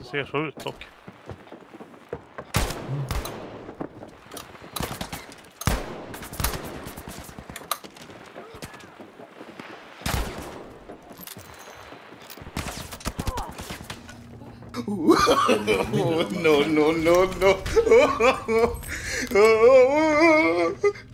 Det ser så ut dock. No, no, no, no.